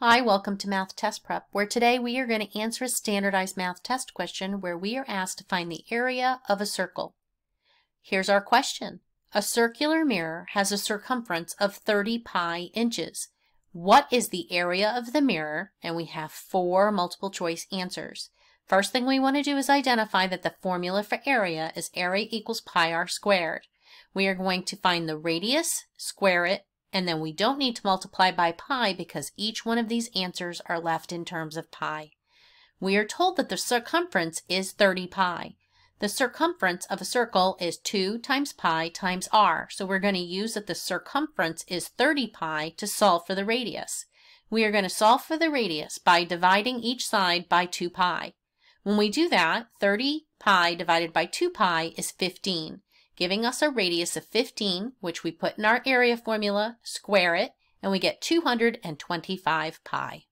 Hi, welcome to Math Test Prep, where today we are going to answer a standardized math test question where we are asked to find the area of a circle. Here's our question. A circular mirror has a circumference of 30 pi inches. What is the area of the mirror? And we have four multiple choice answers. First thing we want to do is identify that the formula for area is area equals pi r squared. We are going to find the radius, square it, and then we don't need to multiply by pi because each one of these answers are left in terms of pi. We are told that the circumference is 30 pi. The circumference of a circle is 2 times pi times r, so we're going to use that the circumference is 30 pi to solve for the radius. We are going to solve for the radius by dividing each side by 2 pi. When we do that, 30 pi divided by 2 pi is 15. Giving us a radius of 15, which we put in our area formula, square it, and we get 225 pi.